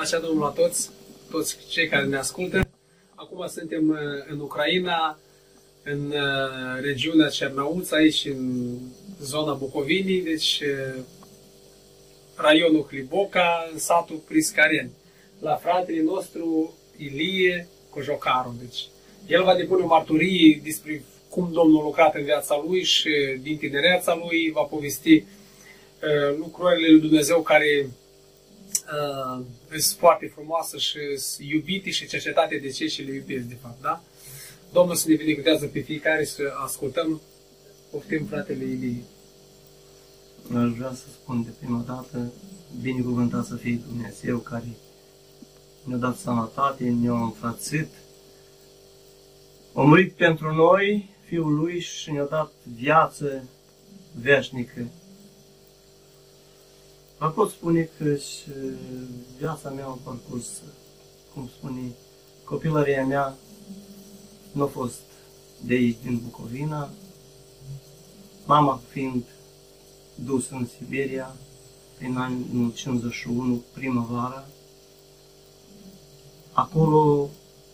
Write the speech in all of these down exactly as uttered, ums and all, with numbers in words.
Pacea Domnului la toți, toți cei care ne ascultă. Acum suntem în Ucraina, în regiunea Cernăuț, aici în zona Bucovinii, deci raionul Hliboca, în satul Priscaren, la fratele nostru Ilie Cojocaru. Deci, el va depune o marturie despre cum Domnul a lucrat în viața lui și din tinereața lui, va povesti uh, lucrurile lui Dumnezeu care uh, sunt foarte frumoase și sunt iubite și cercetate de cei ce le iubesc, de fapt, da? Domnul să ne binecuvintează pe fiecare și să ascultăm. Poftim, fratele Ilie. Aș vrea să spun de prima dată, binecuvântat să fie Dumnezeu care ne-a dat sănătate, ne-a înfrățit, a murit pentru noi, Fiul Lui, și ne-a dat viață veșnică. Vă pot spune că și viața mea a parcurs, cum spune, copilăria mea nu a fost de aici, din Bucovina, mama fiind dus în Siberia, prin anul cincizeci și unu, primăvara. Acolo,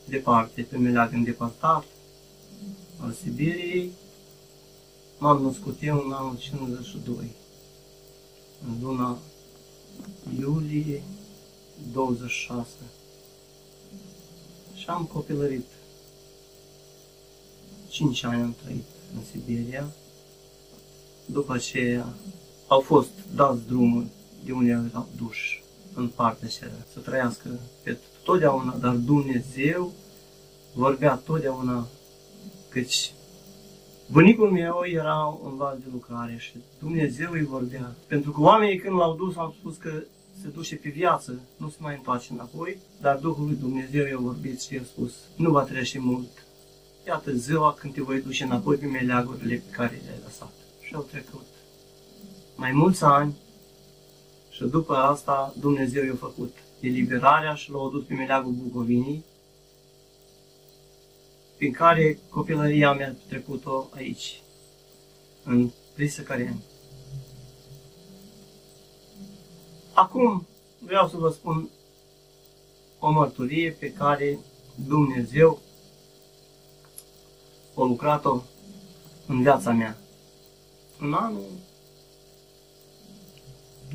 departe, pe meleag îndepărtat al Siberiei, m-am născut eu în anul cincizeci și doi, în luna iulie douăzeci și șase, și am copilărit. Cinci ani am trăit în Siberia. După aceea au fost dați drumul de unde erau duși în partea cealaltă, să trăiască pe totdeauna, dar Dumnezeu vorbea totdeauna, căci bunicul meu era în val de lucrare și Dumnezeu îi vorbea. Pentru că oamenii când l-au dus au spus că se duce pe viață, nu se mai întoarce înapoi, dar Duhul lui Dumnezeu i-a vorbit și i-a spus, nu va trece mult, iată ziua când te voi duce înapoi pe meleagurile pe care le-ai lăsat. Și au trecut mai mulți ani și după asta Dumnezeu i-a făcut eliberarea și l-au adus pe meleagul Bucovinii, prin care copilăria mi-a trecut-o aici, în Priscăren. Acum vreau să vă spun o mărturie pe care Dumnezeu a lucrat-o în viața mea. În anul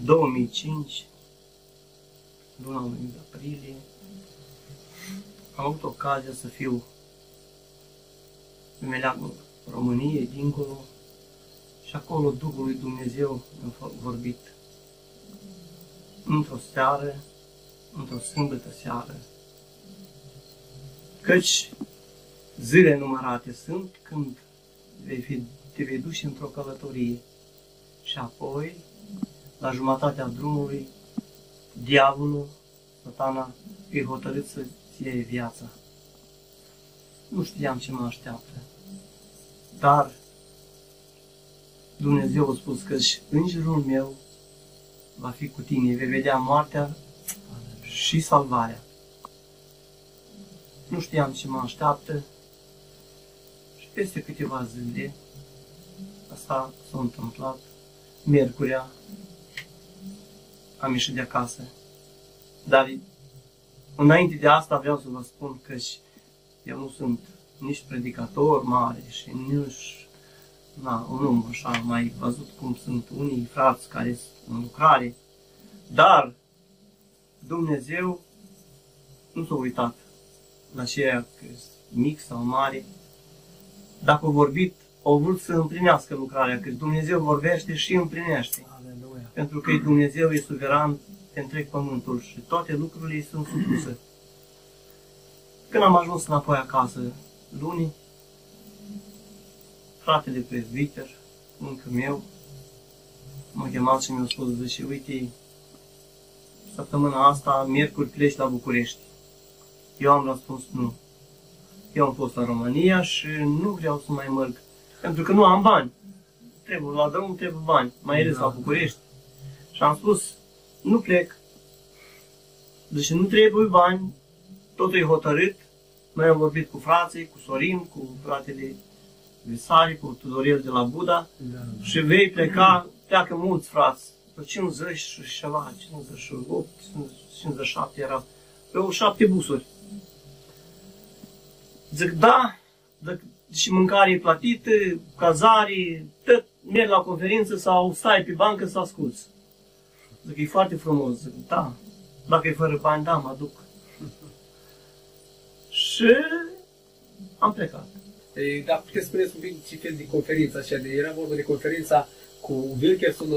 două mii cinci, luna lui aprilie, am avut ocazia să fiu pe meleagul României, dincolo, și acolo Duhul lui Dumnezeu a vorbit. Într-o seară, într-o sâmbătă seară, căci zile numărate sunt când vei fi, te vei duce într-o călătorie și apoi, la jumătatea drumului, diavolul, satana, e hotărât să-ți iei viața. Nu știam ce mă așteaptă, dar Dumnezeu a spus că și îngerul meu va fi cu tine, vei vedea moartea și salvarea. Nu știam ce mă așteaptă și peste câteva zile, asta s-a întâmplat, miercurea, am ieșit de acasă, dar înainte de asta vreau să vă spun că eu nu sunt nici predicator mare și nici na, un om așa mai văzut cum sunt unii frați care sunt în lucrare, dar Dumnezeu nu s-a uitat la ceea că mic sau mare, dacă au vorbit, au vrut să împlinească lucrarea, că Dumnezeu vorbește și împlinește. Aleluia. Pentru că Dumnezeu e suveran pe întreg pământul și toate lucrurile îi sunt supuse. Când am ajuns înapoi acasă lunii, fratele prezbiter, unchiul meu, m-a chemat și mi-a spus, zice, uite, săptămâna asta, miercuri, pleci la București. Eu am răspuns nu. Eu am fost la România și nu vreau să mai merg, pentru că nu am bani. Trebuie la drum, trebuie bani, mai ales la București. Și am spus, nu plec, deși nu trebuie bani, totul e hotărât. Noi am vorbit cu frații, cu Sorin, cu fratele Visari, cu Tudorel de la Buda, da, da. Și vei pleca, pleacă mulți frați pe cincizeci și șapte era, pe șapte busuri. Zic, da, și mâncare platită, cazare, tot, merg la conferință sau stai pe bancă să asculți. Zic, e foarte frumos, zic, da, dacă e fără bani, da, mă aduc. Și am plecat. E, dar puteți spuneți un pic ce fel de conferință așa, de, era vorba de conferința cu Wilkerson,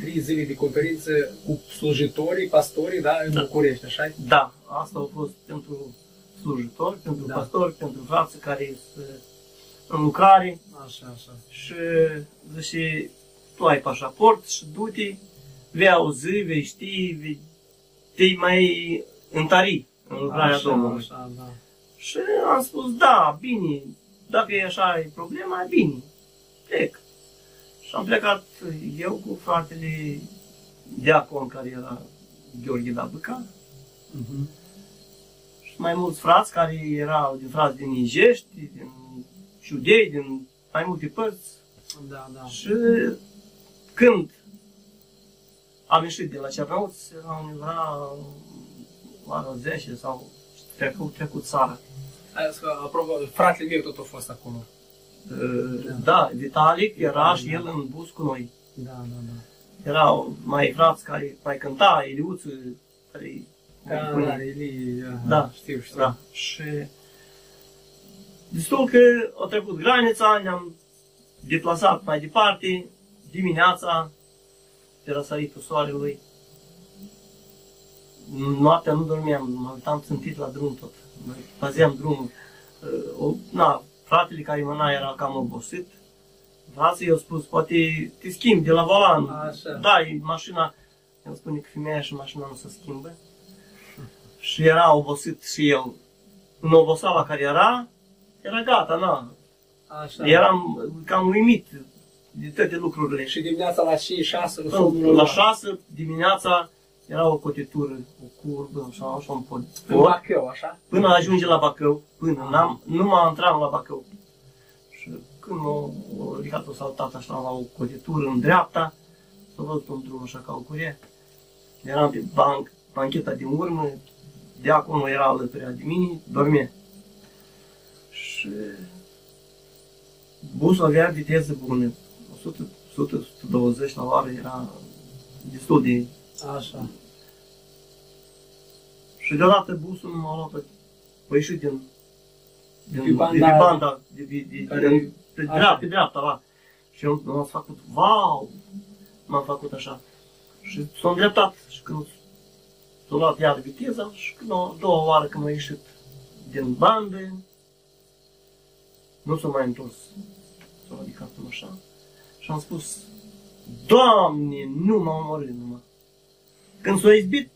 trei zile de conferință cu slujitorii, pastorii, da, în da. București, așa? Da, asta a fost pentru slujitori, pentru da. Pastori, pentru frații care sunt în lucrare. Așa, așa. Și zice, tu ai pașaport și du-te, vei auzi, vei ști, vei, te-i mai întari în lucrarea așa, Domnului. Așa, da. Și am spus, da, bine, dacă e așa e problema, bine, plec. Și am plecat eu cu fratele Deacon, care era Gheorghe Dabăca, uh-huh. și mai mulți frați care erau din frați din Ijești, din Ciudei, din mai multe părți. Da, da. Și când am ieșit de la Cernăuți, era undeva la zece sau trecut, trecut țara. Apropo, fratele meu tot a fost acolo. Da, da, Vitalic era și el în bus cu noi. Da, da, da. Erau mai frați care mai cânta, Iliuță, care... Da, da, Ilie, da, știu, știu. Da. Și destul că a trecut granița, ne-am deplasat mai departe, dimineața, pe răsăritul soarelui. Noaptea nu dormeam, mă uitam țântit la drum tot. Păzeam drumul. Na, fratele care mâna era cam obosit. Frații i-au spus, poate te schimbi de la volan. Dai mașina. El spune că femeia și mașina nu se schimbă. Și era obosit și el. În oboseala care era, era gata, na. Așa. Eram cam uimit de toate lucrurile. Și dimineața la șase, șase, la șase dimineața era o cotitură, o curbă, așa, așa un pod. Până la Bacău, așa? Până ajunge la Bacău, până n-am, nu m-am intrat la Bacău. Și când m-a ridicat, o saltat așa la o cotitură în dreapta, s-a văzut un drum așa ca o curie. Eram pe banc, bancheta din urmă, de acolo era alături de mine, dormea. Și busul avea viteză bună, o sută, o sută, o sută douăzeci la oră era destul de... Așa. Și deodată busul nu m-a luat pe... Păi ieșit din... din pe banda... De, de, de, care... de, pe dreapta, pe dreapta, la. Și eu m-am făcut, wow! M-am făcut așa. Și s-a îndreptat. Și când s-a luat iar viteza, și când a doua oară când m-a ieșit din bandă, nu s-a mai întors. S-a ridicat așa. Și am spus, Doamne, nu m-am omorât numai. Când s-au izbit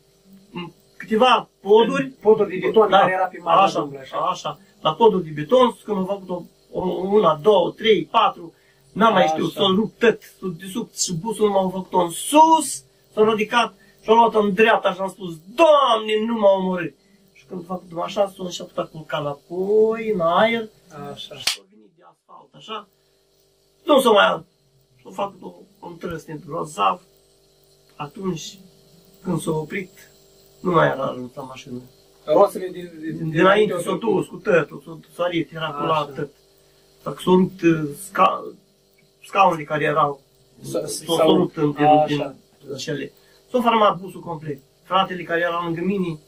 câteva poduri, poduri de beton, da, care era pe mare așa, așa, așa, la poduri de beton, când au făcut o, o, una, două, trei, patru, n-am mai știut, s-au rupt tot, de sub și busul m-au făcut în sus, s-au ridicat și au luat în dreapta și am spus, Doamne, nu m-au omorât. Și când au făcut așa, s-au început a culca înapoi, în aer, așa, și s-au venit de asfalt, așa, nu s-au mai, s-au făcut un trăsnet grozav, atunci, când s-a oprit, nu mai era ajuns la mașină. Roțele din, din, din dinainte s-au dus cu tătul, s-au sărit, era cu la tăt. Dacă s-au rupt sca, scaunele care erau, s-au rupt în cele. S-a format busul complet. Fratele care erau lângă mine,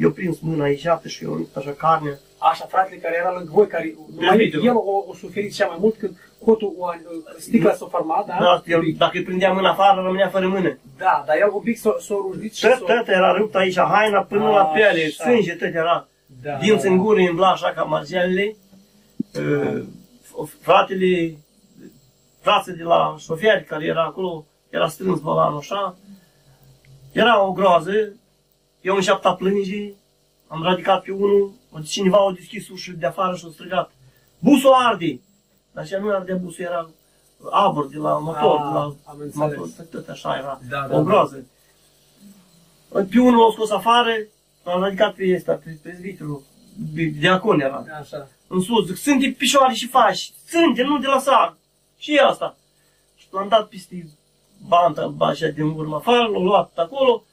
i-au prins mâna ieșată și i-au rupt așa carnea. Așa, fratele care era lângă voi, care numai el o suferit cea mai mult când cotul, o, sticla s-a format, da? Da, el, dacă îi prindea mâna afară, rămânea fără mână. Da, dar el un pic s-a rugit și s-a... Tot era rupt aici, haina până a, la piele, sânge tot era. Da. Dinți în gură îmbla așa ca marzianele. Da. Fratele, frații de la șoferi care era acolo, era strâns volanul așa. Era o groază, eu înșeapta plânge, am radicat pe unul, cineva a deschis ușa de afară și a strigat, busul arde! Dar așa nu ardea busul, era abur de la motor, de la motor, tot așa era, da, da, o groază. Da. Pe unul l-a scos afară, l-am radicat pe ăsta, pe, pe vitrul, de acolo era. Așa. În sus, zic, ținte picioare și faci, ținte, nu te lăsa, și asta. Și l-am dat peste bantă așa din urmă afară, l-a luat acolo,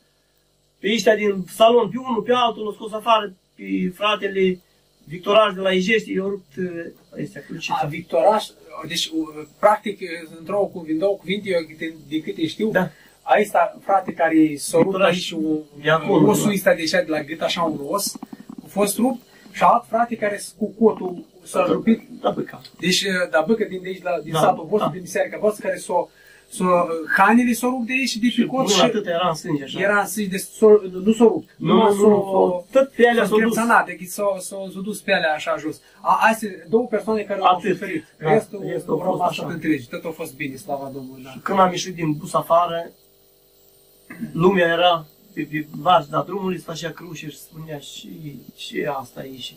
pe ăștia din salon, pe unul, pe altul, l-a scos afară, pe fratele Victoraș de la Ijești, i-a rupt ăstea crucița. A, Victoraș, deci practic, într-o cuvinte, două cuvinte, eu de câte știu, da. Aista, frate, care s-a rupt aici un osul ăsta de așa de la gât, așa un os, a fost rupt, și alt frate care cu cotul s-a rupit, da, băcă. Deci, da, băcă din de aici, la, din da, satul vostru, da. Din biserica voastră, care s-a So, hanele s-au rupt de ei și de pe cot și era în sânge, așa. Era în sânge, deci so, nu s-au rupt. Nu, nu, so, nu, tot pe alea s-au dus. S-au s-au dus pe alea așa jos. A, astea două persoane care au suferit. Da, restul au rămas așa, așa. Întregi. Tot a fost bine, slava Domnului. Da. Și când am ieșit din bus afară, lumea era pe, pe marginea drumului, se făcea cruce și spunea și ce asta e și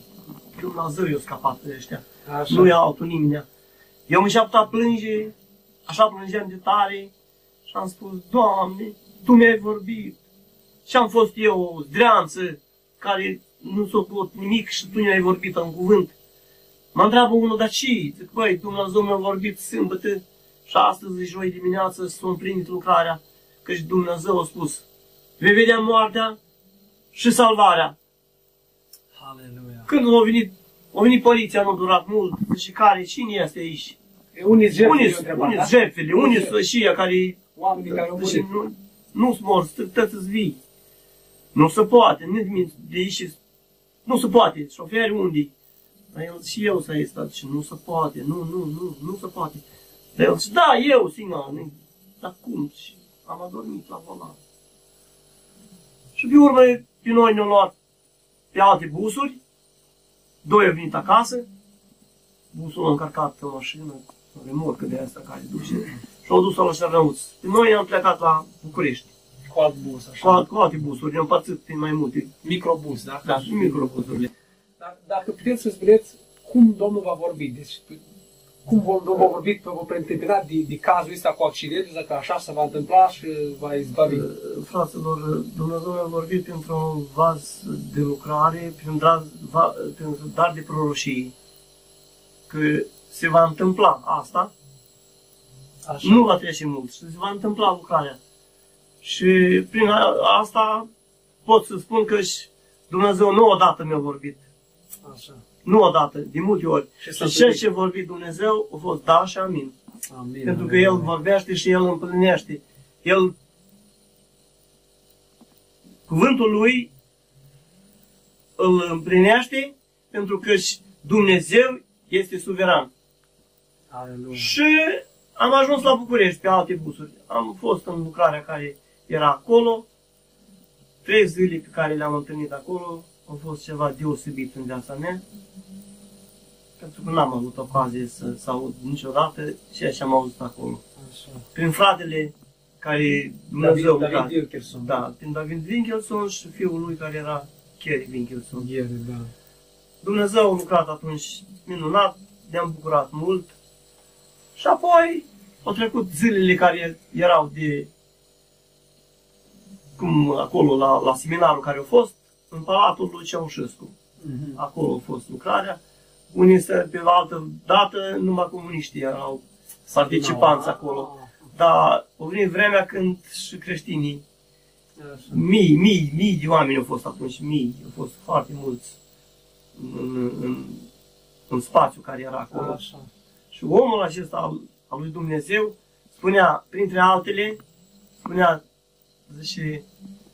Dumnezeu i-a scapat pe ăștia. Așa. Nu i-a altul nimeni. Eu mi-am șaptat a plânge. Așa plângeam de tare și am spus, Doamne, Tu mi-ai vorbit și am fost eu o zdreanță care nu s-o pot nimic și Tu mi-ai vorbit în cuvânt. Mă întreabă unul, dar ce? Zic, băi, Dumnezeu mi-a vorbit sâmbătă și astăzi, joi dimineață, s-a împlinit lucrarea, căci Dumnezeu a spus, vei vedea moartea și salvarea. Aleluia. Când a venit, a venit poliția, nu a durat mult, și care, cine este aici? Unii sunt jertfele, unii sunt ăștia care nu-s morți, trebuie să-ți vii. Nu se poate, nici de aici, nu se poate, șoferi unde-i? Și eu s-a stat și nu se poate, nu, nu, nu, nu se poate. Dar el zice, da, eu, singur, dar cum? Și am adormit la volan. Și pe urmă, pe noi ne-au luat pe alte busuri, doi au venit acasă, busul l-a încărcat în mașină, remorcă de asta care duce și au dus-o la Șernăuț. Noi am plecat la București. Cu alt bus, așa? Cu, alt, cu alte busuri, ne-am împărțit prin mai multe. Microbus, da? Da, și microbusurile. Dar dacă puteți să spuneți cum Domnul va vorbi, deci cum Domnul va vorbi pe o preîntâmpinat de, de cazul ăsta cu accidentul, dacă așa se va întâmpla și va izbavi? Fraților, Dumnezeu a vorbit printr-un vas de lucrare, prin dar, va, prin dar de proroșie. Că se va întâmpla asta, așa. Nu va trece mult, se va întâmpla lucrarea. Și prin asta pot să spun că și Dumnezeu nu odată mi-a vorbit. Așa. Nu odată, din multe ori. Și ceea ce a vorbit Dumnezeu a fost da și amin. Amin. Pentru că El vorbește și El împlinește. El, cuvântul Lui îl împlinește pentru că și Dumnezeu este suveran. Aleluia. Și am ajuns la București pe alte busuri. Am fost în lucrarea care era acolo. Trei zile pe care le-am întâlnit acolo au fost ceva deosebit în viața mea. Pentru că n-am avut ocazie să, să aud niciodată ceea ce am auzit acolo. Așa. Prin fratele care Dumnezeu... David, David Wilkerson. Da, prin David Wilkerson și fiul lui care era Kerry Wincherson. Kerry, da. Dumnezeu a lucrat atunci minunat, ne-am bucurat mult și apoi au trecut zilele care erau de, cum acolo la, la seminarul care a fost, în Palatul lui Ceaușescu. Mm-hmm. Acolo a fost lucrarea, unii pe altă dată, numai comuniștii erau participanți no. acolo, dar a venit vremea când și creștinii, mii, mii, mii de oameni au fost atunci, mii, au fost foarte mulți. În, în, în spațiu care era acolo. Așa. Și omul acesta al, al lui Dumnezeu spunea, printre altele, spunea, zice,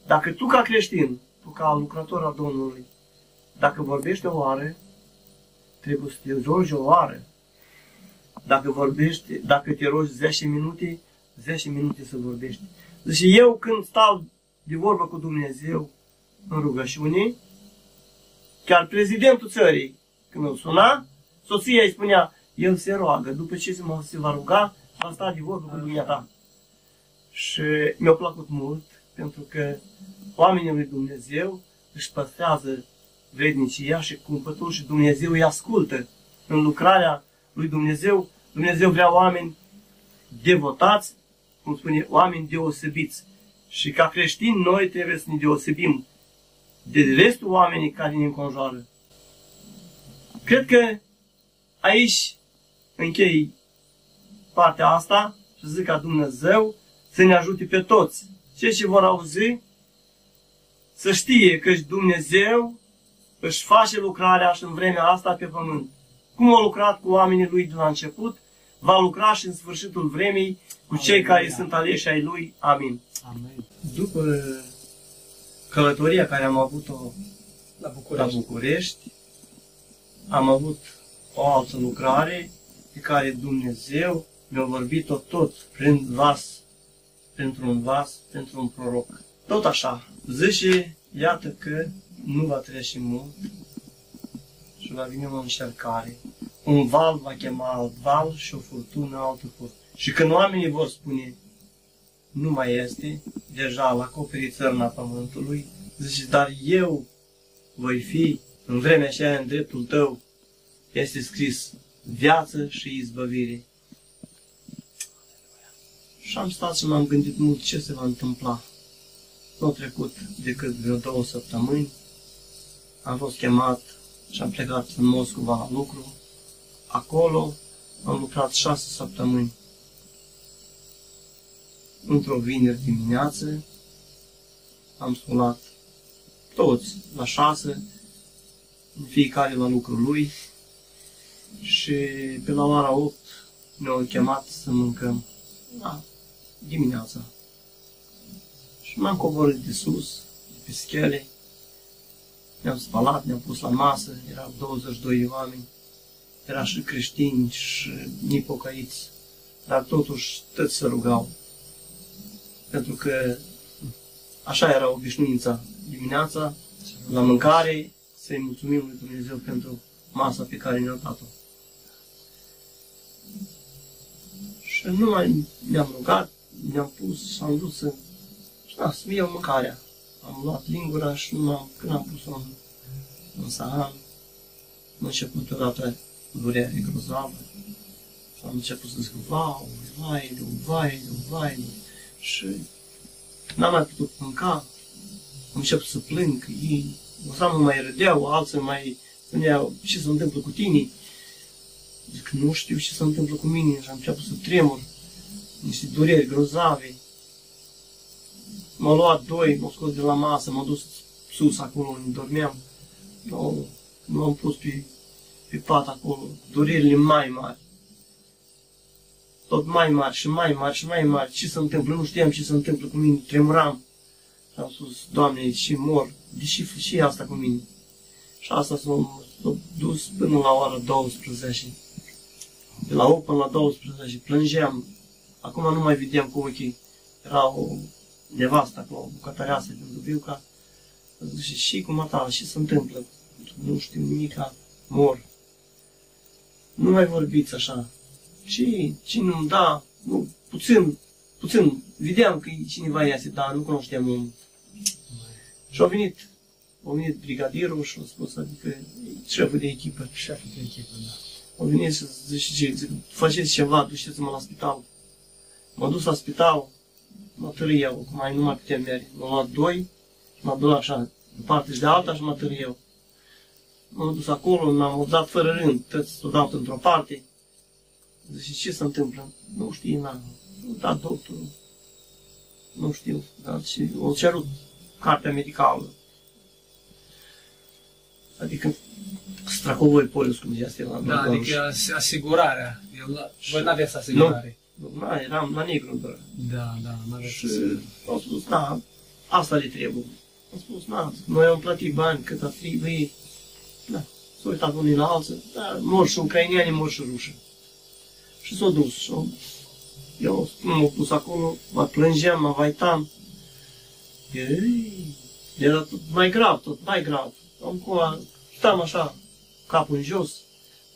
dacă tu ca creștin, tu ca lucrător al Domnului, dacă vorbești o oară, trebuie să te rogi o oară. Dacă vorbești, dacă te rogi zece minute, zece minute să vorbești. Zice, eu când stau de vorbă cu Dumnezeu în rugăciune, chiar prezidentul țării, când îl suna, soția îi spunea, el se roagă, după ce se va ruga, va sta de vorbă cu dumneata. Și mi-a plăcut mult, pentru că oamenii lui Dumnezeu își păstrează vrednicia și cumpătul și Dumnezeu îi ascultă. În lucrarea lui Dumnezeu, Dumnezeu vrea oameni devotați, cum spune, oameni deosebiți. Și ca creștini noi trebuie să ne deosebim de restul oamenii care ne înconjoară. Cred că aici închei partea asta și zic ca Dumnezeu să ne ajute pe toți. Cei ce vor auzi să știe că Dumnezeu își face lucrarea și în vremea asta pe pământ. Cum a lucrat cu oamenii lui de la început, va lucra și în sfârșitul vremii cu cei care sunt aleși ai lui. Amin. Amin. După călătoria care am avut-o la București. la București, am avut o altă lucrare pe care Dumnezeu mi-a vorbit-o tot prin vas, printr-un vas, printr-un proroc. Tot așa, zice, iată că nu va trece mult și va vine o încercare. Un val va chema alt val și o furtună altă furtună. Și când oamenii vor spune, nu mai este, deja la acoperi țărna pământului, zice, dar eu voi fi în vremea aceea în dreptul tău, este scris viață și izbăvire. Și am stat și m-am gândit mult ce se va întâmpla. Nu au trecut decât vreo două săptămâni, am fost chemat și am plecat în Moscova la lucru. Acolo am lucrat șase săptămâni. Într-o vineri dimineață am sunat toți la șase, fiecare la lucrul lui, și pe la ora opt ne-au chemat să mâncăm. Da, dimineața. Și m-am coborât de sus, de pe schele, ne-am spălat, ne-am pus la masă, erau douăzeci și doi de oameni, erau și creștini și nepocăiți, dar totuși toți se rugau, pentru că așa era obișnuința dimineața, la mâncare, să-i mulțumim lui Dumnezeu pentru masa pe care ne-a dat-o. Și nu mai ne-am rugat, ne-am pus și am vrut să... Da, să iau mâncarea. Am luat lingura și numai când am pus-o în, în sahan, am început odată durerea grozavă. Și am început să zic, vau, vaileu, vaileu, vaileu. Și n-am mai putut mânca, am început să plâng, ei mă mai râdeau, alții mai spuneau, ce se întâmplă cu tine? Zic, nu știu ce se întâmplă cu mine, și am început să tremur, niște dureri grozave. M-au luat doi, m-au scos de la masă, m-au dus sus acolo unde dormeam. M-am pus pe, pe pat acolo, durerile mai mari. Tot mai mari și mai mari și mai mari. Ce se întâmplă? Nu știam ce se întâmplă cu mine, tremuram. Și am spus, Doamne, și mor, deși și asta cu mine. Și asta s-a dus până la ora douăsprezece. De la opt până la douăsprezece plângeam. Acum nu mai vedeam cu ochii. Era o nevasta acolo, o bucătăreasă din Dubiuca. Zice, și cu matala, ce se întâmplă? Nu știu nimica, mor. Nu mai vorbiți așa. Și cine-mi da, nu, puțin, puțin, vedeam că cineva iese, dar nu cunoșteam omul. Și a venit, a venit brigadirul și a spus, adică, șeful de echipă. Șeful de echipă, da. A venit și zice, faceți ceva, duceți-mă la spital. M-a dus la spital, mă târâiau, cum mai nu mai puteam merge. M-am luat doi, m-am dus așa, de parte și de alta și mă târâiau. M-am dus acolo, m-am obțat fără rând, tăți o dat într-o parte. Zice, ce se întâmplă? Nu știu, n-am dat doctorul. Nu știu, dar și o cerut cartea medicală. Adică stracovoi polius, cum zicea Stelan. Da, adică asigurarea. El, voi n-aveți asigurare. Nu, nu, eram la negru, doar. Da, da, n-aveți. Au spus, da, asta le trebuie. Au spus, da, noi am plătit bani cât ar trebui. Da, s-au uitat unii la alții, dar mor și ucrainiani, mor și ruși. Și s-a dus și eu m-am pus acolo, mă plângeam, mă vaitam. Era tot mai grav, tot mai grav. Stăm așa, capul în jos,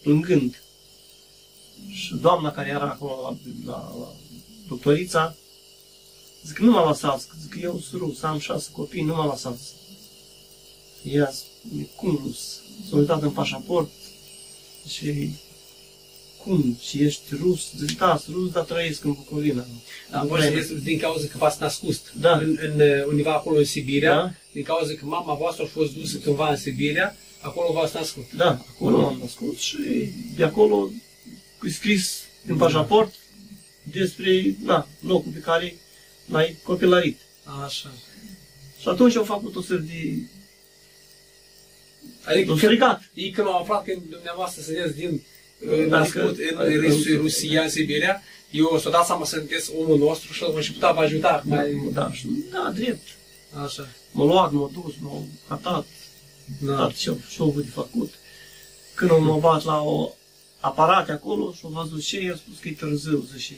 plângând. Și doamna care era acolo la, la, la doctorița, zic, nu mă lăsați, zic, eu sunt rus, am șase copii, nu mă lăsați. Ea zic, cum rus? S-a uitat în pașaport și... Cum? Și ești rus? Zic, da, sunt rus, dar trăiesc în Bucovina. Da, voi sunteți din cauza că v-ați născut da. în, în, undeva acolo în Sibiria, da. Din cauza că mama voastră a fost dusă cândva în Sibiria, acolo v-ați născut. Da, acolo m-am născut și de acolo e scris în pașaport despre da, locul pe care l-ai copilărit. Așa. Și atunci au făcut o serie de... Adică strigat. Ei când au aflat că dumneavoastră sunteți din născut în Rusia, Siberia, eu s-o dat seama să sunteți omul nostru și l-am și putea vă ajuta. Da, drept. Așa. M-a luat, m-a dus, m-a catat, dat ce-au avut de făcut. Când m-a luat la aparate acolo și-au văzut și ei, a spus că e târziu, zice.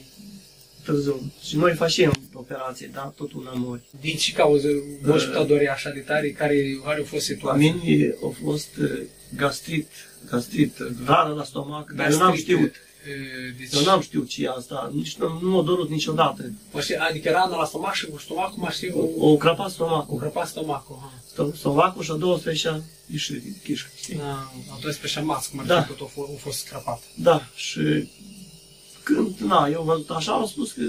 Târziu. Și noi facem operație, da? Tot una mori. Din ce cauză voști putea dori așa de tare? Care au fost situația? La mine a fost gastrit, gastrit, rară la stomac, dar eu n-am știut. Deci... Eu n-am știut ce e asta, nici nu m-a dorut niciodată. Adică rana la stomac și cu stomacul m-a știut? O crăpa stomacul. O crăpa stomacul, aha. Stomacul și a două speșa ieșit din chișcă, știi? A două speșa mască, cum ar fi tot a fost crăpat. Da, și... Când, na, eu văzut așa, am spus că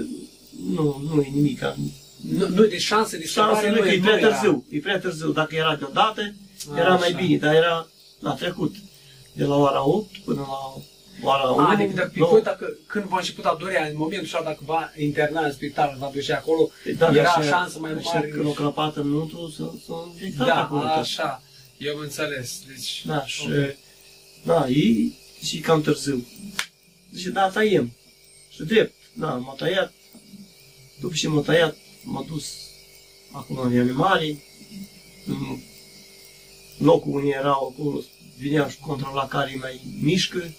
nu, nu e nimic. Nu, nu, de șanse de scăpare nu, nu e, e prea târziu, e prea târziu. Dacă era deodată, era mai bine, dar era, na, trecut. De la ora opt până la ora unu. Adică, dacă, picoi, dacă, când v-a început a dorea, în momentul ăsta, dacă va interna în spital, va duce acolo, da, era șansă mai mare. Când o crăpată în nutru, s-a infectat acolo. Da, așa, eu mă înțeles. Deci, da, și, okay. Da, e, și cam târziu. Zice, da, taiem. Și drept, da, m-a tăiat, după ce m-a tăiat, m-a dus acum în reanimare, în locul unde erau acolo, vinea și controla care mai mișcă,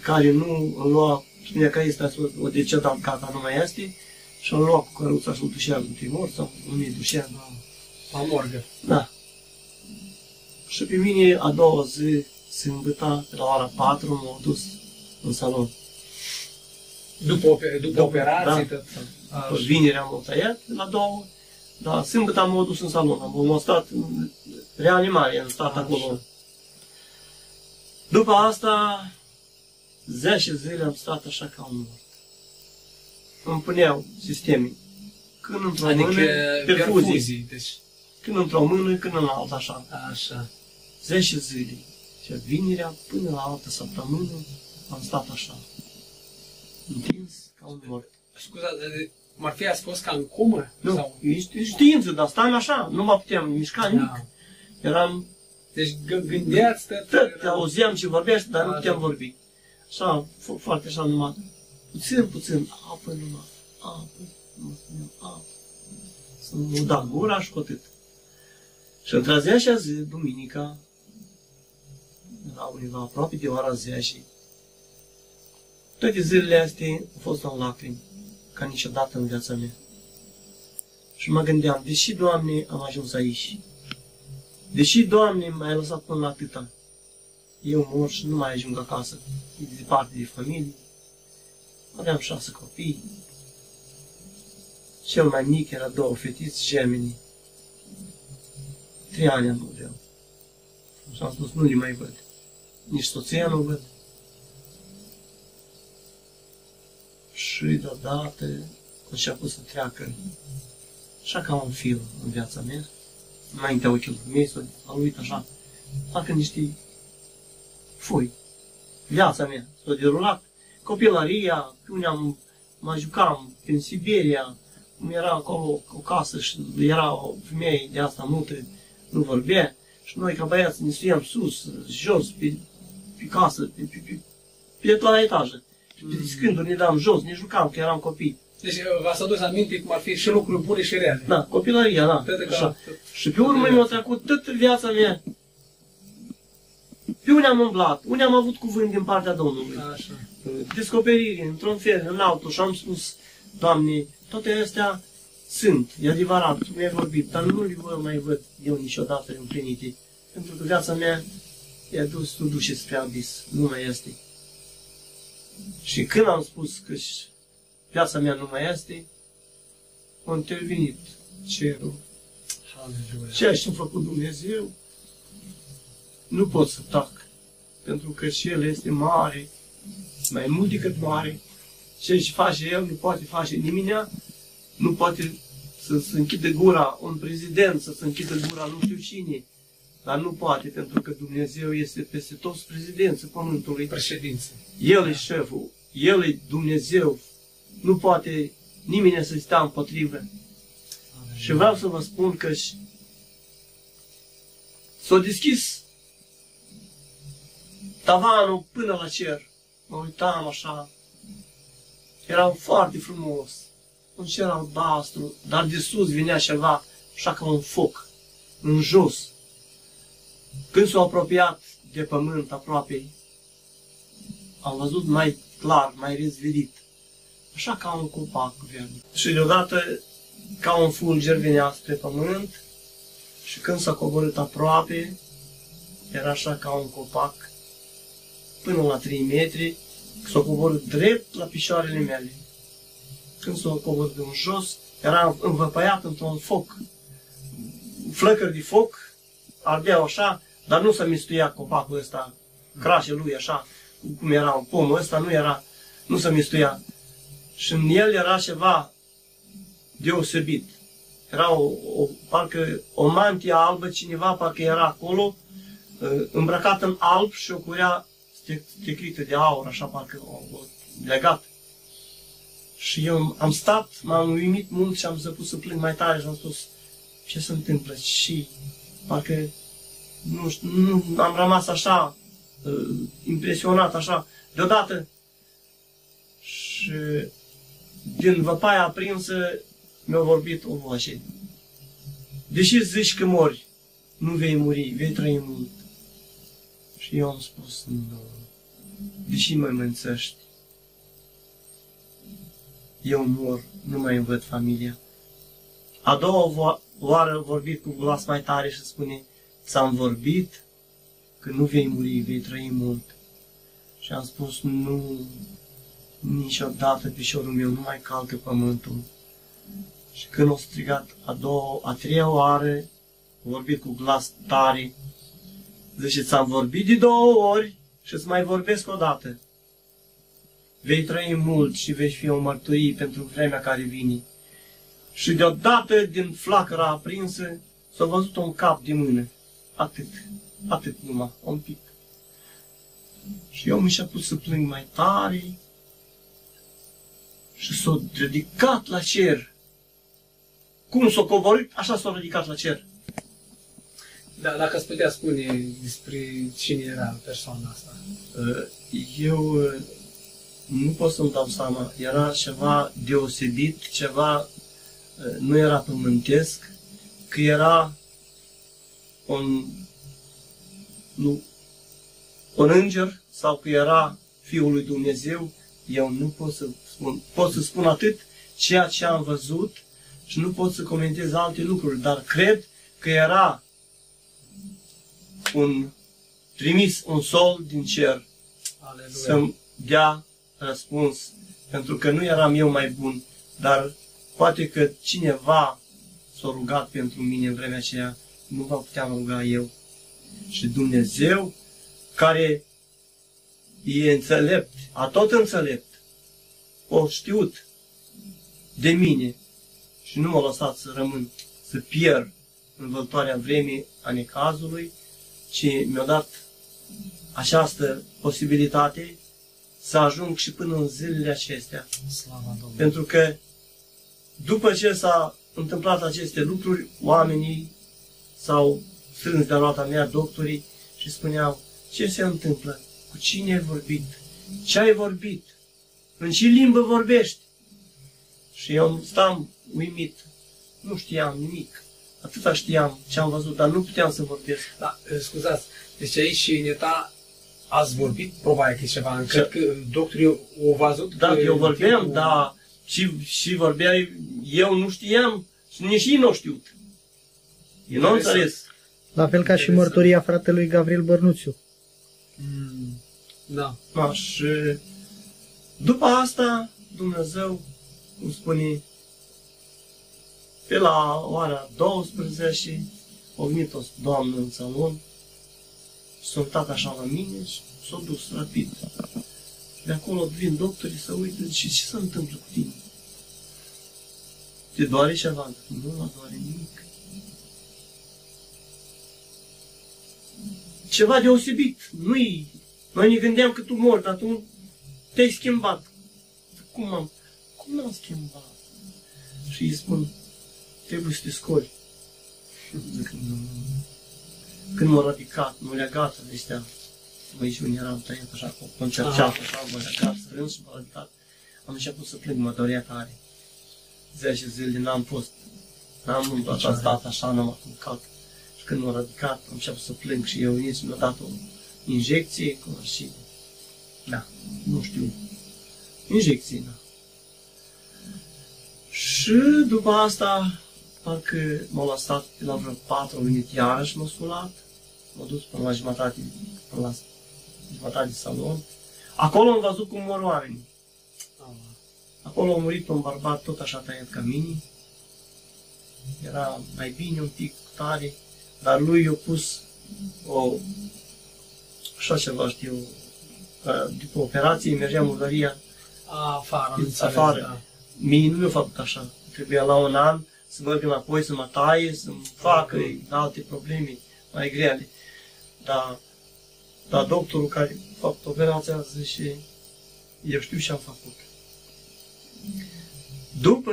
care nu îl lua, spunea că este o decedat, gata, nu mai este, și-l lua cu căruța și-l dușea în primor sau unii dușea la, la morgă. Da. Și pe mine, a doua zi, sâmbătă, la ora patru, m-a dus în salon. După, după operație, da, da. După vineri am tăiat la două, dar sâmbătă am dus în salon, am stat în reanimare, am stat acolo. După asta, zece zile am stat așa ca un mort. Îmi puneau sisteme, când într-o adică mână, perfuzii, perfuzii deci... când într-o mână, când în alta, așa. Așa. zece zile, și vinerea până la altă săptămână am stat așa. Întins ca un mort. Scuzați, m-ar fi spus ca în comă? Nu, sau... e știință, dar stam așa, nu mă puteam mișca nimic. Da. Eram... Deci gândeați tot... Eram... Auzeam ce vorbeaște, dar da, nu puteam da. vorbi. Așa, foarte așa numai. Puțin, puțin, apă numai, apă, numai, apă. Să-mi uda gura și atât. Și într-a zeașa zi, duminica, la undeva aproape de ora zeașii, toate zilele astea au fost la lacrimi, ca niciodată în viața mea. Și mă gândeam, deși, Doamne, am ajuns aici, deși, Doamne, m-ai lăsat până la atâta, eu mor și nu mai ajung acasă, e departe de familie, aveam șase copii, cel mai mic era două fetiți gemeni, trei ani am avut. Și am spus, nu le mai văd, nici soția nu văd. Și deodată început să treacă așa ca un fir în viața mea, înaintea ochilor mei, s-a luat așa, parcă niște foi. Viața mea s-a derulat, copilăria, unde am, mă jucam, în Siberia, cum era acolo o casă și era o femeie de asta multe, nu vorbea, și noi ca băiați ne suiam sus, jos, pe, pe casă, pe, pe, pe, pe la etajă. Scânduri ne dam jos, ne jucam, că eram copii. Deci v-ați adus aminte cum ar fi și lucruri bune și reale. Da, copilăria, da. Așa. Și pe urmă mi-a trecut tot viața mea. Pe unde am umblat, unde am avut cuvânt din partea Domnului. Așa. Descoperiri, într-un fel, în altul, și am spus, Doamne, toate astea sunt, e adevărat, mi-ai vorbit, dar nu le mai văd eu niciodată împlinite. Pentru că viața mea i-a dus, tu duce spre abis, nu mai este. Și când am spus că viața mea nu mai este, a intervenit cerul. Ceea ce a făcut Dumnezeu, nu pot să tac, pentru că și El este mare, mai mult decât mare. Ceea ce face El nu poate face niminea, nu poate să-ți închide gura un prezident, să-ți închide gura nu știu cine. Dar nu poate, pentru că Dumnezeu este peste toți prezidenții Pământului. Președință. El da. E șeful, El e Dumnezeu. Nu poate nimeni nu se uita împotrivă. Amen. Și vreau să vă spun că s-a deschis tavanul până la cer. Mă uitam așa, era foarte frumos, un cer albastru, dar de sus venea ceva, așa ca un foc, în jos. Când s-a apropiat de pământ aproape, am văzut mai clar, mai rezverit, așa ca un copac verde. Și deodată, ca un fulger venea spre pământ și când s-a coborât aproape, era așa ca un copac, până la trei metri, s-a coborât drept la picioarele mele. Când s-a coborât de în jos, era învăpăiat într-un foc, flăcări de foc, ardeau așa, dar nu se mistuia copacul ăsta, crașul lui așa, cum era un pom, ăsta nu era, nu se mistuia. Și în el era ceva deosebit. Era o, o, parcă o mantie albă, cineva parcă era acolo, îmbrăcat în alb și o curea tecrită de aur, așa parcă o, o legat. Și eu am stat, m-am uimit mult și am zăpus să plâng mai tare și am spus, ce se întâmplă? Și parcă, nu știu, nu, am rămas așa, impresionat așa, deodată. Și din văpaia aprinsă mi-a vorbit o voce. Deși zici că mori, nu vei muri, vei trăi mult. Și eu am spus, nu, deși mă mânțești, eu mor, nu mai îmi văd familia. A doua oară vorbit cu glas mai tare și spune, ți-am vorbit că nu vei muri, vei trăi mult. Și am spus, nu, niciodată piciorul meu nu mai calcă pământul. Și când o strigat a doua, a treia oară, vorbit cu glas tare, zice, ți-am vorbit de două ori și îți mai vorbesc o dată. Vei trăi mult și vei fi o mărturie pentru vremea care vine. Și deodată, din flacăra aprinsă, s-a văzut un cap de mână. Atât, atât numai, un pic. Și eu mi s-a pus să plâng mai tare și s-a ridicat la cer. Cum s-a coborât, așa s-a ridicat la cer. Da, dacă îți putea spune despre cine era persoana asta? Eu nu pot să-mi dau seama. Era ceva deosebit, ceva nu era pământesc, că era un, nu, un înger sau că era Fiul lui Dumnezeu. Eu nu pot să spun. Pot să spun atât ceea ce am văzut și nu pot să comentez alte lucruri, dar cred că era un trimis, un sol din cer să-mi dea răspuns, pentru că nu eram eu mai bun, dar poate că cineva s-a rugat pentru mine în vremea aceea, nu va putea ruga eu. Și Dumnezeu, care e înțelept, a tot înțelept, o știut de mine și nu m-a lăsat să rămân, să pierd în văltoarea vremii a necazului, și mi-a dat această posibilitate să ajung și până în zilele acestea. Slava Domnului. Pentru că după ce s-a întâmplat aceste lucruri, oamenii s-au strâns de-a roata mea, doctorii, și spuneau, ce se întâmplă? Cu cine ai vorbit? Ce ai vorbit? În ce limbă vorbești? Și eu stam uimit, nu știam nimic. Atâta știam ce am văzut, dar nu puteam să vorbesc. Da, scuzați, deci aici și în eta ați vorbit, probabil că e ceva, încât că doctorii au văzut. Da, eu vorbeam, dar și, și vorbeai, eu nu știam, nici ei nu știu. Eu nu înțeles. La fel ca și mărturia fratelui Gabriel Bărnuțiu. Mm, da. Da, și după asta, Dumnezeu îmi spune, pe la ora douăsprezece, a venit o doamnă în salon, s-a uitat așa la mine și s-a dus rapid. De acolo vin doctorii să uită și ce se întâmplă cu tine? Te doare ceva? Nu mă doare nimic. Ceva deosebit. Nu-i... Noi ne gândeam că tu mori, dar tu te-ai schimbat. Cum am... Cum am schimbat? și îi spun, trebuie să te scoli. Când m-au radicat, m-au legat de astea, băi, unii erau tăiat așa, cu o încerceată, așa, m-au legat, strâns și m-au radicat. Am început să plâng, mă dorea tare. Zece zile n-am fost, n-am stat așa, n-am atuncat. Și când m-au radicat, am început să plâng și eu nici mi-a dat o injecție, cum și, da, nu știu, injecție, da. Și după asta, parcă m-au lăsat de la vreo patru minute iarăși m-au sulat, m-au dus până la jumătate, până la jumătate de salon. Acolo am văzut cum mor oamenii. Acolo a murit un bărbat tot așa tăiat ca mine. Era mai bine un pic tare, dar lui i-a pus o, așa ceva știu, după operație mergea murdăria afară, afară. Mie nu mi-a făcut așa, trebuia la un an să merg înapoi, să mă taie, să-mi facă alte probleme mai grele. Dar, dar doctorul care a făcut operația zice, eu știu ce am făcut. După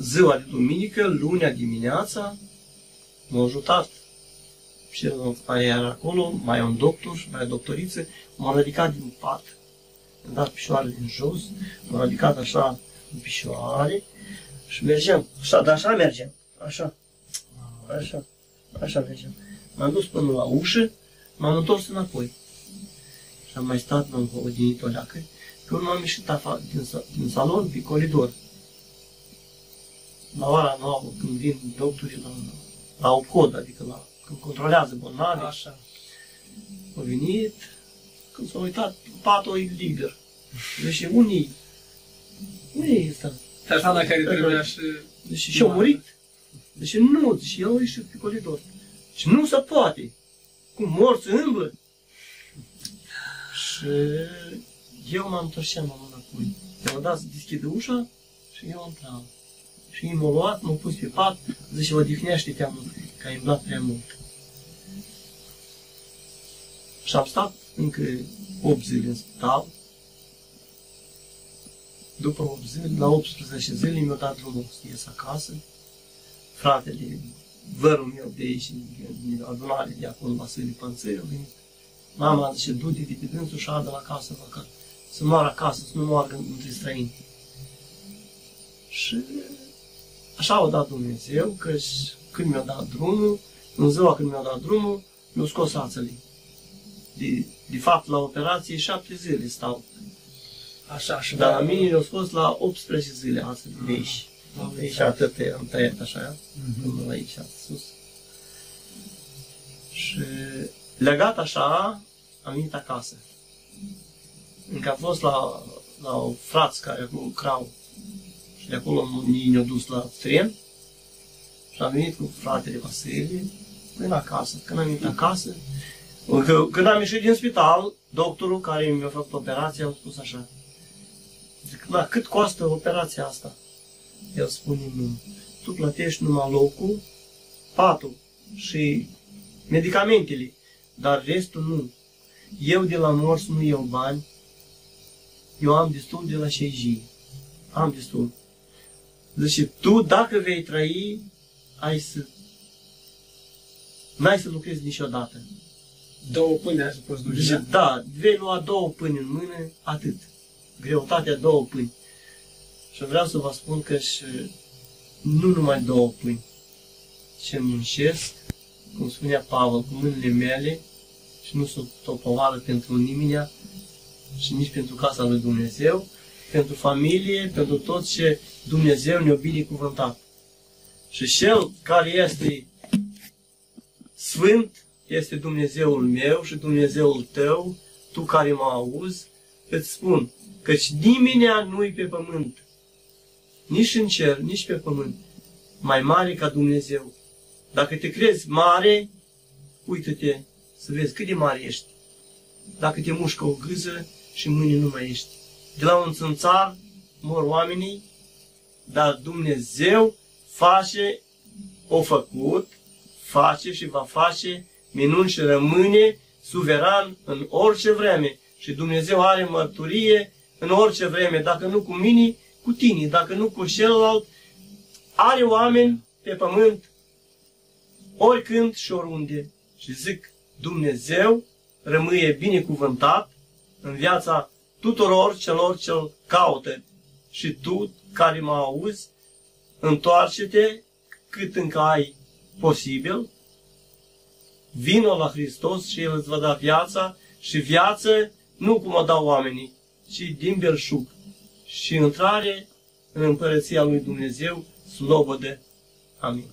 ziua de duminică, lunea dimineața, m-a ajutat. Și el care era acolo, mai e un doctor și mai e doctoriță, m-a ridicat din pat. Am dat picioarele în jos, m-am ridicat așa în picioare și mergeam, așa, dar așa mergeam, așa, așa, așa mergeam. M-am dus până la ușă, m-am întors înapoi și am mai stat, m-am odinit o leacă, pe urmă am ieșit afară, din, din salon, pe coridor. La ora nouă, când vin doctorii la, la o cod, adică la, când controlează bolnavii, așa, au venit. Când s-a uitat, patul e liber. Deci unii, unii este persoana care trebuia și... Deci și-a murit. Deci nu, deci el a ieșit pe coridor. Deci nu se poate. Cum morți îmblă. Și eu m-am întorceam la mâna cu ei. I-am dat să deschidă ușa și eu am intrat. Și ei m-au luat, m-au pus pe pat, zice, odihnește-te-am, că ai îmblat prea mult. Și am stat încă opt zile în spital. După opt zile, la optsprezece zile mi-a dat drumul să ies acasă. Fratele, vărul meu de aici, din adunare de acolo, Vasile Pânțăriu, mama zice, du-te de pe dânsul și adă la casă, măcar, să moară acasă, să nu moară între străini. Și așa a dat Dumnezeu, că când mi-a dat drumul, în ziua când mi-a dat drumul, mi-a scos ațele. De, de fapt, la operație șapte zile stau. Așa, și dar la mine le-au scos la optsprezece zile astfel de aici. Și atât am tăiat așa, până la aici, sus. Și legat așa, am venit acasă. Încă a fost la, la o frață care lucrau. Și de acolo ne-au dus la tren. Și am venit cu fratele Vasile până acasă. Când am venit acasă, când am ieșit din spital, doctorul care mi-a făcut operația a spus așa, zic, da, cât costă operația asta? El spune, tu plătești numai locul, patul și medicamentele, dar restul nu. Eu de la mors nu iau bani, eu am destul de la șeijii, am destul. Zice, tu dacă vei trăi, ai să, n-ai să lucrezi niciodată. Două pâine așa poți duce. Deci, da, vei lua două pâini în mână, atât. Greutatea două pâini. Și vreau să vă spun că și nu numai două pâini. Ce muncesc, cum spunea Pavel, cu mâinile mele și nu sunt o povară pentru nimeni și nici pentru casa lui Dumnezeu, pentru familie, pentru tot ce Dumnezeu ne-a binecuvântat. Și cel care este sfânt, este Dumnezeul meu și Dumnezeul tău, tu care mă auzi, îți spun, căci nimenea nu-i pe pământ, nici în cer, nici pe pământ, mai mare ca Dumnezeu. Dacă te crezi mare, uită-te să vezi cât de mare ești. Dacă te mușcă o gâză și mâine nu mai ești. De la un țânțar mor oamenii, dar Dumnezeu face, o făcut, face și va face minuni și rămâne suveran în orice vreme. Și Dumnezeu are mărturie în orice vreme. Dacă nu cu mine, cu cu tine, dacă nu cu celălalt, are oameni pe pământ, oricând și oriunde. Și zic, Dumnezeu rămâie binecuvântat în viața tuturor celor ce-L caută. Și tu, care mă auzi, întoarce-te cât încă ai posibil, vino la Hristos și El îți va da viața, și viață nu cum o dau oamenii, ci din belșug, și intrare în Împărăția lui Dumnezeu slobodă. Amin.